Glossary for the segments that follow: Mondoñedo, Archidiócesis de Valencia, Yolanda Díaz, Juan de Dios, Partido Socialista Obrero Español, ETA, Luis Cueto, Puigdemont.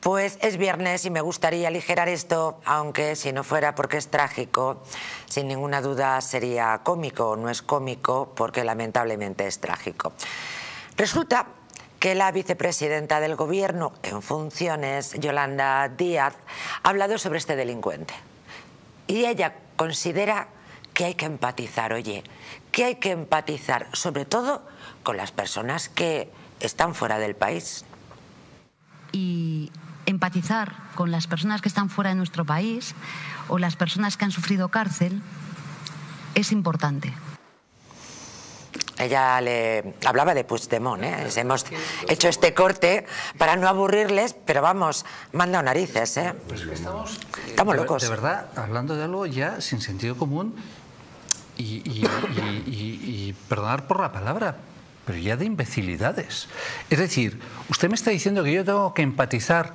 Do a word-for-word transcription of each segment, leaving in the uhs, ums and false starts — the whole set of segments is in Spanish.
Pues es viernes y me gustaría aligerar esto, aunque si no fuera porque es trágico, sin ninguna duda sería cómico. No es cómico porque lamentablemente es trágico. Resulta que la vicepresidenta del Gobierno en funciones, Yolanda Díaz, ha hablado sobre este delincuente. Y ella considera que hay que empatizar, oye, que hay que empatizar, sobre todo con las personas que están fuera del país. Y empatizar con las personas que están fuera de nuestro país o las personas que han sufrido cárcel es importante. Ella le hablaba de Puigdemont, ¿eh? Hemos hecho este corte para no aburrirles, pero vamos, manda narices, ¿eh? Pues que estamos, estamos locos. De verdad, hablando de algo ya sin sentido común y, y, y, y, y perdonar por la palabra, pero ya de imbecilidades. Es decir, usted me está diciendo que yo tengo que empatizar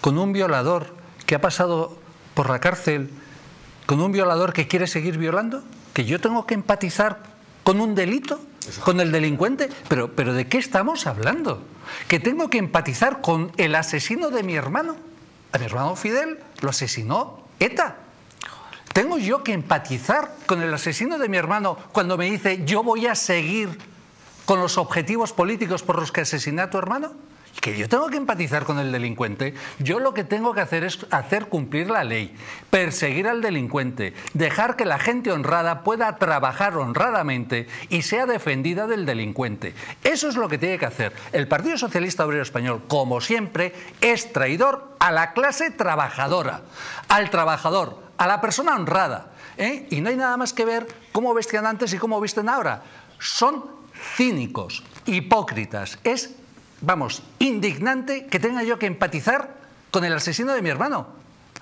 con un violador que ha pasado por la cárcel, con un violador que quiere seguir violando, que yo tengo que empatizar con un delito, con el delincuente. Pero, pero ¿de qué estamos hablando? Que tengo que empatizar con el asesino de mi hermano. A mi hermano Fidel lo asesinó ETA. ¿Tengo yo que empatizar con el asesino de mi hermano cuando me dice yo voy a seguir con los objetivos políticos por los que asesiné a tu hermano? Que yo tengo que empatizar con el delincuente. Yo lo que tengo que hacer es hacer cumplir la ley, perseguir al delincuente, dejar que la gente honrada pueda trabajar honradamente y sea defendida del delincuente. Eso es lo que tiene que hacer. El Partido Socialista Obrero Español, como siempre, es traidor a la clase trabajadora, al trabajador, a la persona honrada, ¿eh? Y no hay nada más que ver cómo vestían antes y cómo visten ahora. Son cínicos, hipócritas. Es, vamos, indignante que tenga yo que empatizar con el asesino de mi hermano.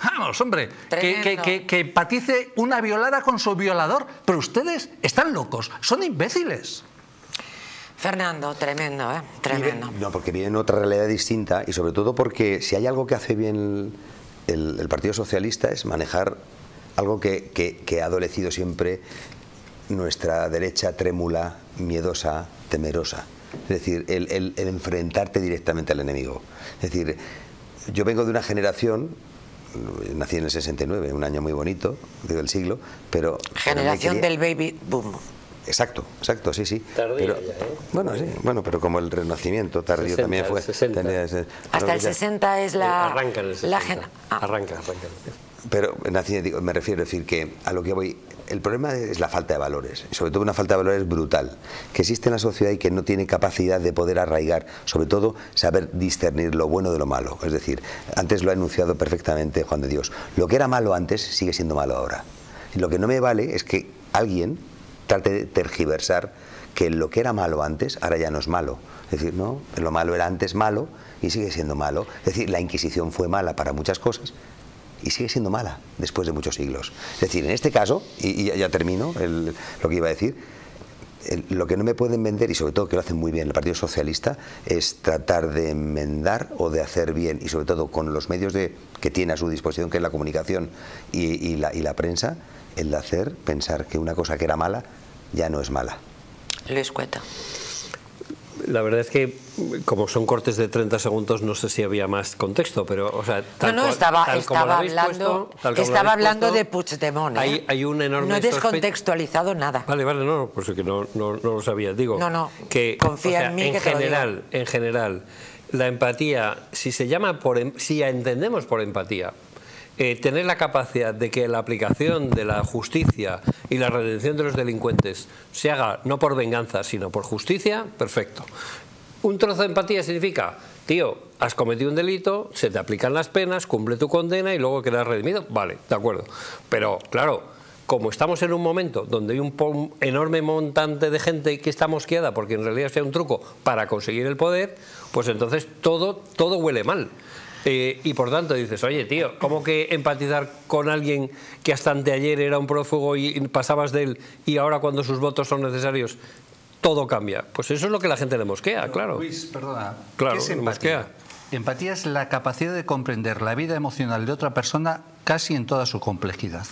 Vamos, hombre, que, que, que, que empatice una violada con su violador. Pero ustedes están locos, son imbéciles. Fernando, tremendo, ¿eh? Tremendo. Bien, no, porque viene otra realidad distinta y sobre todo porque si hay algo que hace bien el, el, el Partido Socialista es manejar algo que, que, que ha adolecido siempre nuestra derecha trémula, miedosa, temerosa. Es decir, el, el, el enfrentarte directamente al enemigo. Es decir, yo vengo de una generación, nací en el sesenta y nueve, un año muy bonito, digo el siglo, pero... Generación del baby boom. Exacto, exacto, sí, sí. Tardía pero, ya, ¿eh? Bueno, sí, bueno, pero como el Renacimiento tardío sesenta, también fue... Tenía, hasta no, el sesenta es la... Arranca el sesenta, la gen... ah. arranca, arranca. Pero nací, digo, me refiero a decir que a lo que voy... El problema es la falta de valores, sobre todo una falta de valores brutal, que existe en la sociedad y que no tiene capacidad de poder arraigar, sobre todo saber discernir lo bueno de lo malo. Es decir, antes lo ha enunciado perfectamente Juan de Dios, lo que era malo antes sigue siendo malo ahora. Y lo que no me vale es que alguien trate de tergiversar que lo que era malo antes ahora ya no es malo. Es decir, no, lo malo era antes malo y sigue siendo malo. Es decir, la Inquisición fue mala para muchas cosas y sigue siendo mala después de muchos siglos. Es decir, en este caso, y, y ya, ya termino el, lo que iba a decir, el, lo que no me pueden vender, y sobre todo que lo hacen muy bien el Partido Socialista, es tratar de enmendar o de hacer bien, y sobre todo con los medios de, que tiene a su disposición, que es la comunicación y, y, la, y la prensa, el de hacer pensar que una cosa que era mala ya no es mala. Luis Cueto. La verdad es que, como son cortes de treinta segundos, no sé si había más contexto, pero, o sea, tal no, no, estaba, tal como estaba hablando, puesto, tal como estaba hablando puesto, de Puigdemont, ¿eh? Hay, hay un enorme... No he descontextualizado nada. Vale, vale, no, no, por eso que no, no, no lo sabía. Digo, no, no, que, confía o sea, en mí en que general, en general, la empatía, si se llama por, si entendemos por empatía, eh, tener la capacidad de que la aplicación de la justicia y la redención de los delincuentes se haga no por venganza, sino por justicia, perfecto. Un trozo de empatía significa, tío, has cometido un delito, se te aplican las penas, cumple tu condena y luego quedas redimido. Vale, de acuerdo. Pero, claro, como estamos en un momento donde hay un enorme montante de gente que está mosqueada porque en realidad sea un truco para conseguir el poder, pues entonces todo, todo huele mal. Eh, y por tanto dices, oye tío, ¿cómo que empatizar con alguien que hasta anteayer era un prófugo y pasabas de él y ahora cuando sus votos son necesarios todo cambia? Pues eso es lo que la gente le mosquea, pero, claro. Luis, perdona, claro, ¿qué es empatía? Empatía es la capacidad de comprender la vida emocional de otra persona casi en toda su complejidad.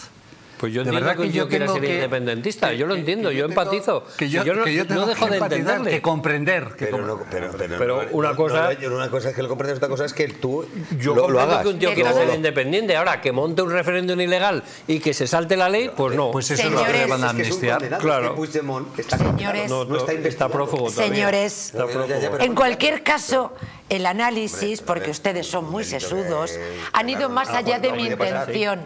Pues yo entiendo que yo quiera ser independentista, yo lo entiendo, yo empatizo. Que yo no dejo de entenderle. Que comprender. Pero una cosa es que lo comprendes, otra cosa es que tú lo hagas. Yo que un tío quiera ser independiente. Ahora, que monte un referéndum ilegal y que se salte la ley, pues no. Pues eso es lo que le van a amnistiar. Claro. Puigdemont está prófugo todavía. Señores, en cualquier caso... El análisis, porque ustedes son muy sesudos, han ido más allá de mi intención.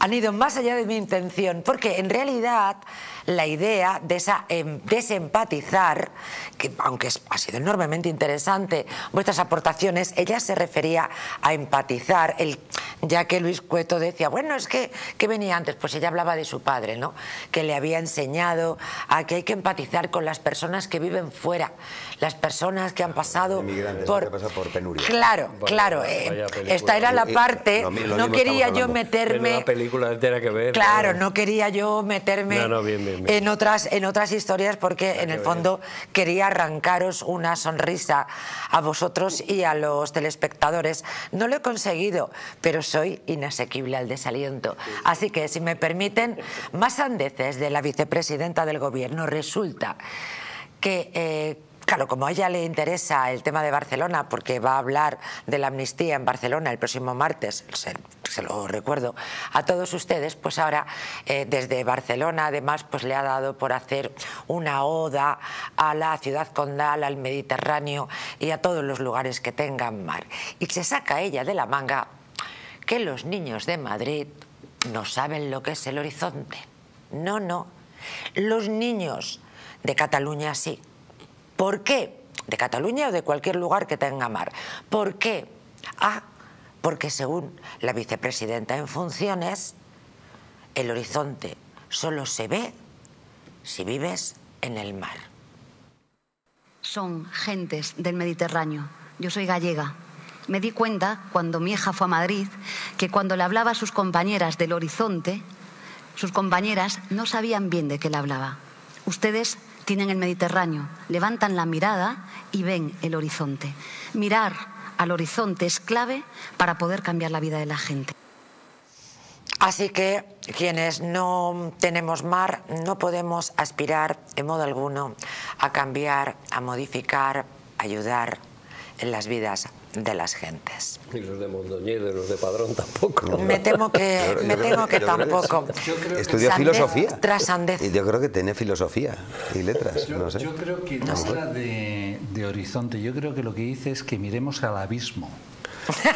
Han ido más allá de mi intención, porque en realidad la idea de esa eh, desempatizar, que aunque ha sido enormemente interesante vuestras aportaciones, ella se refería a empatizar, el, ya que Luis Cueto decía, bueno, es que ¿qué venía antes? Pues ella hablaba de su padre, ¿no? Que le había enseñado a que hay que empatizar con las personas que viven fuera, las personas que han pasado por, por penuria. Claro, bueno, claro, eh, esta era la parte, y, y, no quería yo meterme... Entera que ver, claro, pero... no quería yo meterme no, no, bien, bien, bien. En, otras, en otras historias porque no, en el fondo bien. Quería arrancaros una sonrisa a vosotros y a los telespectadores. No lo he conseguido, pero soy inasequible al desaliento. Así que, si me permiten, más sandeces de la vicepresidenta del Gobierno. Resulta que... Eh, Claro, como a ella le interesa el tema de Barcelona, porque va a hablar de la amnistía en Barcelona el próximo martes, se, se lo recuerdo a todos ustedes, pues ahora eh, desde Barcelona además pues le ha dado por hacer una oda a la ciudad condal, al Mediterráneo y a todos los lugares que tengan mar. Y se saca ella de la manga que los niños de Madrid no saben lo que es el horizonte. No, no. Los niños de Cataluña sí. ¿Por qué? De Cataluña o de cualquier lugar que tenga mar. ¿Por qué? Ah, porque según la vicepresidenta en funciones, el horizonte solo se ve si vives en el mar. Son gentes del Mediterráneo. Yo soy gallega. Me di cuenta, cuando mi hija fue a Madrid, que cuando le hablaba a sus compañeras del horizonte, sus compañeras no sabían bien de qué le hablaba. Ustedes tienen el Mediterráneo, levantan la mirada y ven el horizonte. Mirar al horizonte es clave para poder cambiar la vida de la gente. Así que quienes no tenemos mar no podemos aspirar en modo alguno a cambiar, a modificar, ayudar en las vidas de las gentes. Y los de Mondoñedo y los de Padrón tampoco. No. Me temo que, me temo que, que tampoco. Que... Estudió Sandez, filosofía. Tras Sandez. Yo creo que tiene filosofía y letras. Yo, no sé. Yo creo que no habla de, de horizonte. Yo creo que lo que dice es que miremos al abismo.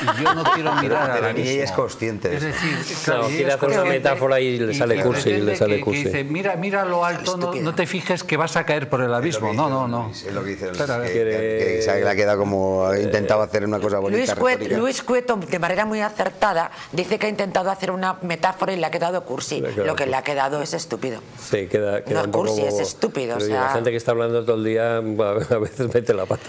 Y yo no quiero mirar pero, pero al abismo. Ella es consciente. Es decir, claro, no, quiere hacer una metáfora y le sale cursi. Y le sale cursi. Dice, mira, mira lo alto, no, no te fijes que vas a caer por el abismo. No, no, no. Es lo que dice. Que se le ha quedado como intentaba hacer una cosa bonita. Luis Cueto, Luis Cueto, de manera muy acertada, dice que ha intentado hacer una metáfora y le ha quedado cursi. Claro, lo que sí. Le ha quedado es estúpido. Sí, queda, queda no es cursi, como... es estúpido. O sea... La gente que está hablando todo el día a veces mete la pata.